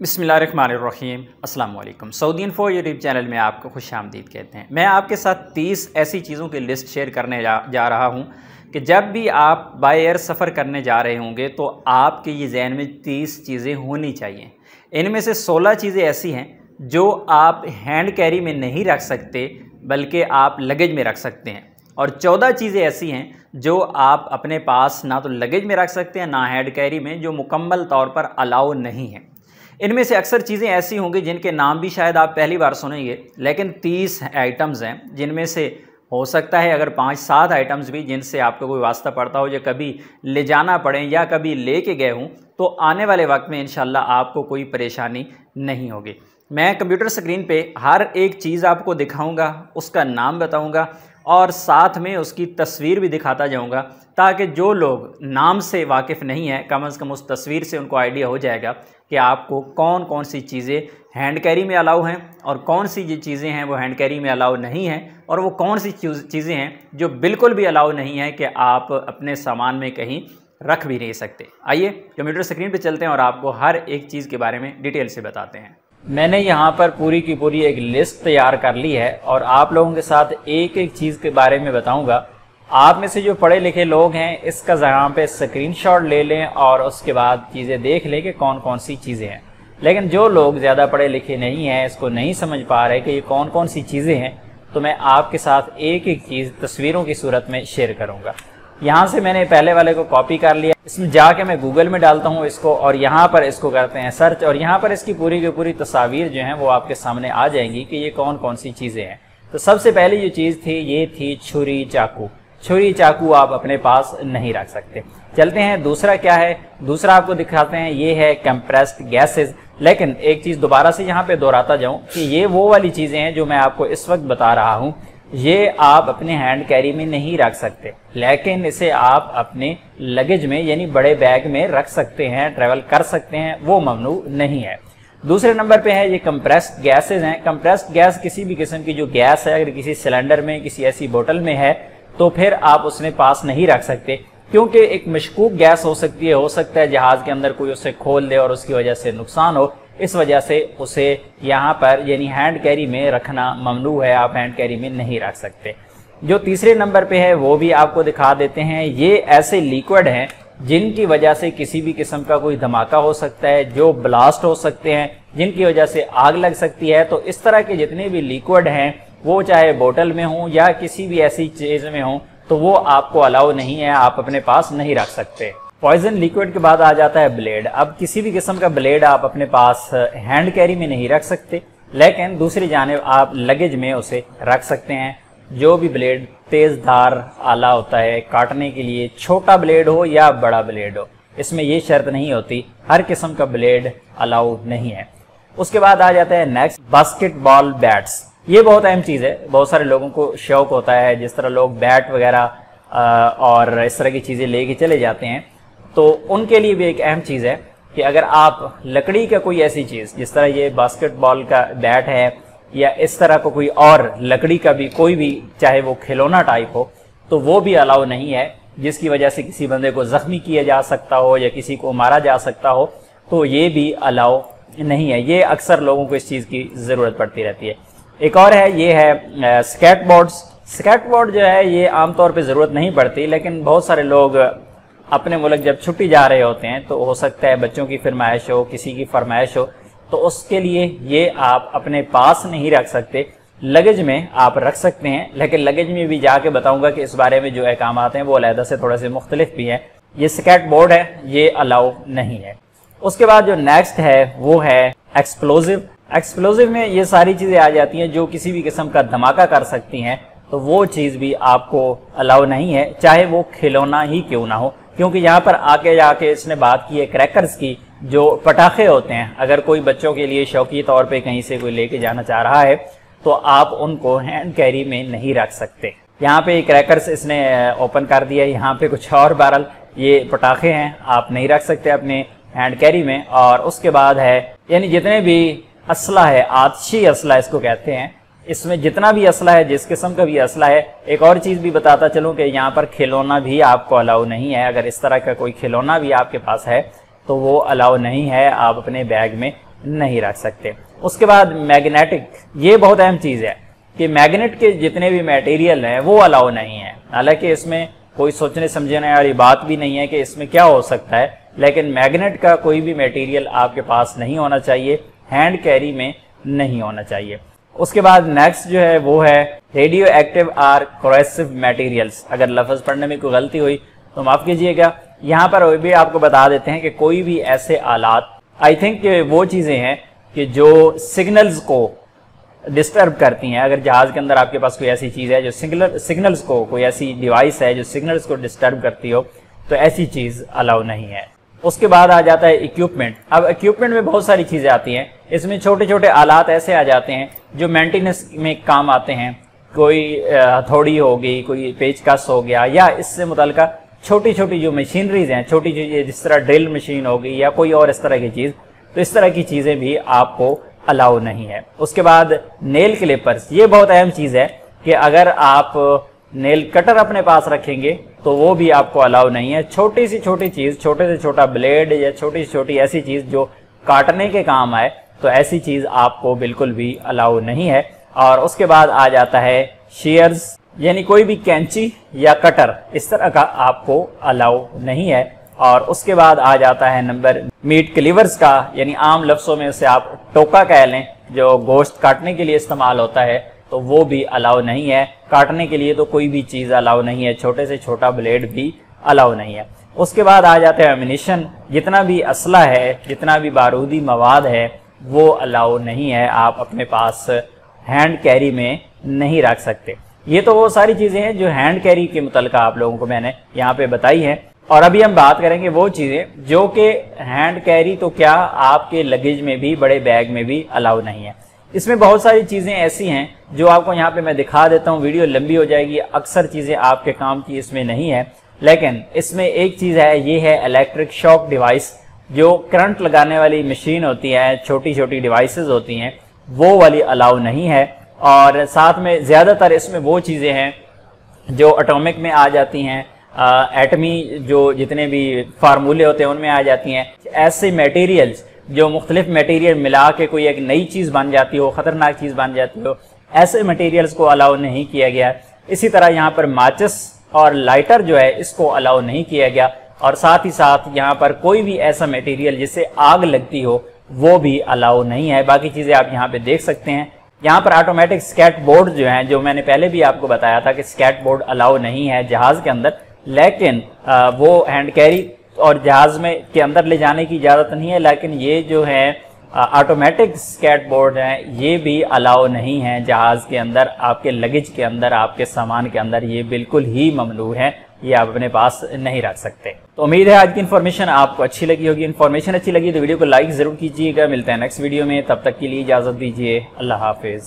बिस्मिल्लाहिर्रहमानिर्रहीम अस्सलाम वालेकुम। सऊदी इन्फो यूट्यूब चैनल में आपको खुश आमदीद कहते हैं। मैं आपके साथ 30 ऐसी चीज़ों की लिस्ट शेयर करने जा रहा हूं कि जब भी आप बाय एयर सफ़र करने जा रहे होंगे तो आपके ये जहन में 30 चीज़ें होनी चाहिए। इनमें से 16 चीज़ें ऐसी हैं जो आप हैंड कैरी में नहीं रख सकते बल्कि आप लगेज में रख सकते हैं, और 14 चीज़ें ऐसी हैं जो आप अपने पास ना तो लगेज में रख सकते हैं ना हैंड कैरी में, जो मुकम्मल तौर पर अलाउ नहीं है। इनमें से अक्सर चीज़ें ऐसी होंगी जिनके नाम भी शायद आप पहली बार सुनेंगे, लेकिन 30 आइटम्स हैं जिनमें से हो सकता है अगर 5-7 आइटम्स भी जिनसे आपको कोई वास्ता पड़ता हो या कभी ले जाना पड़े या कभी ले के गए हों, तो आने वाले वक्त में इंशाल्लाह आपको कोई परेशानी नहीं होगी। मैं कंप्यूटर स्क्रीन पे हर एक चीज़ आपको दिखाऊंगा, उसका नाम बताऊंगा और साथ में उसकी तस्वीर भी दिखाता जाऊंगा, ताकि जो लोग नाम से वाकिफ़ नहीं है कम से कम उस तस्वीर से उनको आइडिया हो जाएगा कि आपको कौन कौन सी चीज़ें हैंड कैरी में अलाउ हैं और कौन सी ये चीज़ें हैं वो हैंड कैरी में अलाउ नहीं हैं, और वो कौन सी चीज़ें हैं जो बिल्कुल भी अलाउ नहीं है कि आप अपने सामान में कहीं रख भी नहीं सकते। आइए कंप्यूटर स्क्रीन पे चलते हैं और आपको हर एक चीज़ के बारे में डिटेल से बताते हैं। मैंने यहाँ पर पूरी की पूरी एक लिस्ट तैयार कर ली है और आप लोगों के साथ एक एक चीज़ के बारे में बताऊँगा। आप में से जो पढ़े लिखे लोग हैं इसका यहाँ पे स्क्रीनशॉट ले लें और उसके बाद चीज़ें देख लें कि कौन कौन सी चीज़ें हैं, लेकिन जो लोग ज़्यादा पढ़े लिखे नहीं हैं इसको नहीं समझ पा रहे कि ये कौन कौन सी चीज़ें हैं, तो मैं आपके साथ एक एक चीज़ तस्वीरों की सूरत में शेयर करूँगा। यहाँ से मैंने पहले वाले को कॉपी कर लिया, इसमें जाके मैं गूगल में डालता हूँ इसको, और यहाँ पर इसको करते हैं सर्च, और यहाँ पर इसकी पूरी की पूरी तस्वीर जो हैं वो आपके सामने आ जाएंगी कि ये कौन कौन सी चीज़ें हैं। तो सबसे पहली जो चीज़ थी ये थी छुरी चाकू। छुरी चाकू आप अपने पास नहीं रख सकते। चलते हैं दूसरा क्या है, दूसरा आपको दिखाते हैं ये है कंप्रेस्ड गैसेस। लेकिन एक चीज़ दोबारा से यहाँ पे दोहराता जाऊँ कि ये वो वाली चीज़ें हैं जो मैं आपको इस वक्त बता रहा हूँ, ये आप अपने हैंड कैरी में नहीं रख सकते, लेकिन इसे आप अपने लगेज में यानी बड़े बैग में रख सकते हैं, ट्रैवल कर सकते हैं, वो ममनू नहीं है। दूसरे नंबर पे है ये कंप्रेस्ड गैसेज हैं। कंप्रेस्ड गैस किसी भी किस्म की जो गैस है अगर किसी सिलेंडर में किसी ऐसी बोतल में है तो फिर आप उसने पास नहीं रख सकते, क्योंकि एक मशकूक गैस हो सकती है, हो सकता है जहाज़ के अंदर कोई उसे खोल दे और उसकी वजह से नुकसान हो, इस वजह से उसे यहाँ पर यानी हैंड कैरी में रखना ममनू है, आप हैंड कैरी में नहीं रख सकते। जो तीसरे नंबर पे है वो भी आपको दिखा देते हैं, ये ऐसे लिक्विड हैं जिनकी वजह से किसी भी किस्म का कोई धमाका हो सकता है, जो ब्लास्ट हो सकते हैं, जिनकी वजह से आग लग सकती है। तो इस तरह के जितने भी लिक्विड हैं वो चाहे बोतल में हो या किसी भी ऐसी चीज़ में हो, तो वो आपको अलाउ नहीं है, आप अपने पास नहीं रख सकते। पॉइजन लिक्विड के बाद आ जाता है ब्लेड। अब किसी भी किस्म का ब्लेड आप अपने पास हैंड कैरी में नहीं रख सकते, लेकिन दूसरी जानिब आप लगेज में उसे रख सकते हैं। जो भी ब्लेड तेज़ धार आला होता है काटने के लिए, छोटा ब्लेड हो या बड़ा ब्लेड हो, इसमें ये शर्त नहीं होती, हर किस्म का ब्लेड अलाउ नहीं है। उसके बाद आ जाता है नेक्स्ट बास्केटबॉल बैट्स। ये बहुत अहम चीज़ है, बहुत सारे लोगों को शौक़ होता है, जिस तरह लोग बैट वगैरह और इस तरह की चीज़ें लेके चले जाते हैं, तो उनके लिए भी एक अहम चीज़ है कि अगर आप लकड़ी का कोई ऐसी चीज़ जिस तरह ये बास्केटबॉल का बैट है या इस तरह का कोई और लकड़ी का भी कोई भी चाहे वो खिलौना टाइप हो, तो वो भी अलाउ नहीं है, जिसकी वजह से किसी बंदे को ज़ख्मी किया जा सकता हो या किसी को मारा जा सकता हो, तो ये भी अलाउ नहीं है। ये अक्सर लोगों को इस चीज़ की ज़रूरत पड़ती रहती है। एक और है ये है स्केटबोर्ड्स। स्केटबोर्ड जो है ये आमतौर पे ज़रूरत नहीं पड़ती, लेकिन बहुत सारे लोग अपने मुल्क जब छुट्टी जा रहे होते हैं तो हो सकता है बच्चों की फरमाइश हो, किसी की फरमाइश हो, तो उसके लिए ये आप अपने पास नहीं रख सकते। लगेज में आप रख सकते हैं, लेकिन लगेज में भी जाके बताऊंगा कि इस बारे में जो अहकाम हैं वो अलहदा से थोड़े से मुख्तलिफ भी हैं। ये स्केटबोर्ड है, ये अलाउ नहीं है। उसके बाद जो नेक्स्ट है वो है एक्सप्लोजिव। एक्सप्लोजिव में ये सारी चीज़ें आ जाती हैं जो किसी भी किस्म का धमाका कर सकती हैं, तो वो चीज़ भी आपको अलाउ नहीं है, चाहे वो खिलौना ही क्यों ना हो। क्योंकि यहाँ पर आके जाके इसने बात की है क्रैकर्स की, जो पटाखे होते हैं, अगर कोई बच्चों के लिए शौकी तौर पे कहीं से कोई लेके जाना चाह रहा है तो आप उनको हैंड कैरी में नहीं रख सकते। यहाँ पे क्रैकर्स इसने ओपन कर दिया, यहाँ पे कुछ और बहरहाल ये पटाखे हैं, आप नहीं रख सकते अपने हैंड कैरी में। और उसके बाद है यानी जितने भी असला है, आतशी असला इसको कहते हैं, इसमें जितना भी असला है, जिस किस्म का भी असला है। एक और चीज़ भी बताता चलूँ कि यहाँ पर खिलौना भी आपको अलाउ नहीं है, अगर इस तरह का कोई खिलौना भी आपके पास है तो वो अलाउ नहीं है, आप अपने बैग में नहीं रख सकते। उसके बाद मैग्नेटिक, ये बहुत अहम चीज़ है कि मैग्नेट के जितने भी मटेरियल हैं वो अलाउ नहीं है। हालांकि इसमें कोई सोचने समझने वाली बात भी नहीं है कि इसमें क्या हो सकता है, लेकिन मैग्नेट का कोई भी मटेरियल आपके पास नहीं होना चाहिए, हैंड कैरी में नहीं होना चाहिए। उसके बाद नेक्स्ट जो है वो है radioactive or corrosive materials. अगर लफ्ज़ पढ़ने में कोई गलती हुई तो माफ़ कीजिएगा। यहाँ पर भी आपको बता देते हैं कि कोई भी ऐसे आलात, आई थिंक वो चीज़ें हैं कि जो सिग्नल्स को डिस्टर्ब करती हैं। अगर जहाज़ के अंदर आपके पास कोई ऐसी चीज़ है जो सिग्नल्स को, कोई ऐसी डिवाइस है जो सिग्नल्स को डिस्टर्ब करती हो, तो ऐसी चीज़ अलाउ नहीं है। उसके बाद आ जाता है इक्विपमेंट। अब इक्विपमेंट में बहुत सारी चीज़ें आती हैं। इसमें छोटे छोटे आलात ऐसे आ जाते हैं जो मेंटेनेंस में काम आते हैं। कोई हथौड़ी हो गई, कोई पेचकस हो गया, या इससे मुतल्लिका छोटी छोटी जो मशीनरीज हैं, छोटी चीज़ें जिस तरह ड्रिल मशीन हो गई या कोई और इस तरह की चीज़, तो इस तरह की चीज़ें भी आपको अलाउ नहीं है। उसके बाद नेल क्लिपर्स, ये बहुत अहम चीज़ है कि अगर आप नेल कटर अपने पास रखेंगे तो वो भी आपको अलाउ नहीं है। छोटी सी छोटी चीज़, छोटे से छोटा ब्लेड या छोटी से छोटी ऐसी चीज़ जो काटने के काम आए, तो ऐसी चीज़ आपको बिल्कुल भी अलाउ नहीं है। और उसके बाद आ जाता है शीयर्स, यानी कोई भी कैंची या कटर इस तरह का आपको अलाउ नहीं है। और उसके बाद आ जाता है नंबर मीट क्लीवर्स का, यानी आम लफ्ज़ों में उसे आप टोका कह लें, जो गोश्त काटने के लिए इस्तेमाल होता है, तो वो भी अलाउ नहीं है। काटने के लिए तो कोई भी चीज़ अलाउ नहीं है, छोटे से छोटा ब्लेड भी अलाउ नहीं है। उसके बाद आ जाते हैं एमिनेशन, जितना भी असला है, जितना भी बारूदी मवाद है, वो अलाउ नहीं है, आप अपने पास हैंड कैरी में नहीं रख सकते। ये तो वो सारी चीज़ें हैं जो हैंड कैरी के मुतल्लिका आप लोगों को मैंने यहाँ पे बताई हैं। और अभी हम बात करेंगे वो चीज़ें जो कि हैंड कैरी तो क्या आपके लगेज में भी, बड़े बैग में भी अलाउ नहीं है। इसमें बहुत सारी चीज़ें ऐसी हैं जो आपको यहाँ पे मैं दिखा देता हूँ, वीडियो लंबी हो जाएगी, अक्सर चीज़ें आपके काम की इसमें नहीं है। लेकिन इसमें एक चीज़ है, ये है इलेक्ट्रिक शॉक डिवाइस, जो करंट लगाने वाली मशीन होती है, छोटी छोटी डिवाइसेस होती हैं, वो वाली अलाउ नहीं है। और साथ में ज़्यादातर इसमें वो चीज़ें हैं जो एटॉमिक में आ जाती हैं, एटमी जो जितने भी फार्मूले होते हैं उनमें आ जाती हैं। ऐसे मटेरियल्स जो मुख्तलिफ मटेरियल मिला के कोई एक नई चीज़ बन जाती हो, ख़तरनाक चीज़ बन जाती हो, ऐसे मटेरियल्स को अलाउ नहीं किया गया। इसी तरह यहाँ पर माचिस और लाइटर जो है, इसको अलाउ नहीं किया गया। और साथ ही साथ यहाँ पर कोई भी ऐसा मटेरियल जिससे आग लगती हो, वो भी अलाउ नहीं है। बाकी चीज़ें आप यहाँ पे देख सकते हैं। यहाँ पर ऑटोमेटिक स्केट बोर्ड जो हैं, जो मैंने पहले भी आपको बताया था कि स्केट बोर्ड अलाउ नहीं है जहाज़ के अंदर, लेकिन वो हैंड कैरी और जहाज़ में के अंदर ले जाने की इजाज़त नहीं है। लेकिन ये जो है ऑटोमेटिक स्केट बोर्ड हैं, ये भी अलाउ नहीं है जहाज़ के अंदर, आपके लगेज के अंदर, आपके सामान के अंदर, ये बिल्कुल ही ममनू है, ये आप अपने पास नहीं रख सकते। तो उम्मीद है आज की इन्फॉर्मेशन आपको अच्छी लगी होगी। इन्फॉर्मेशन अच्छी लगी तो वीडियो को लाइक ज़रूर कीजिएगा। मिलते हैं नेक्स्ट वीडियो में, तब तक के लिए इजाज़त दीजिए। अल्लाह हाफिज़।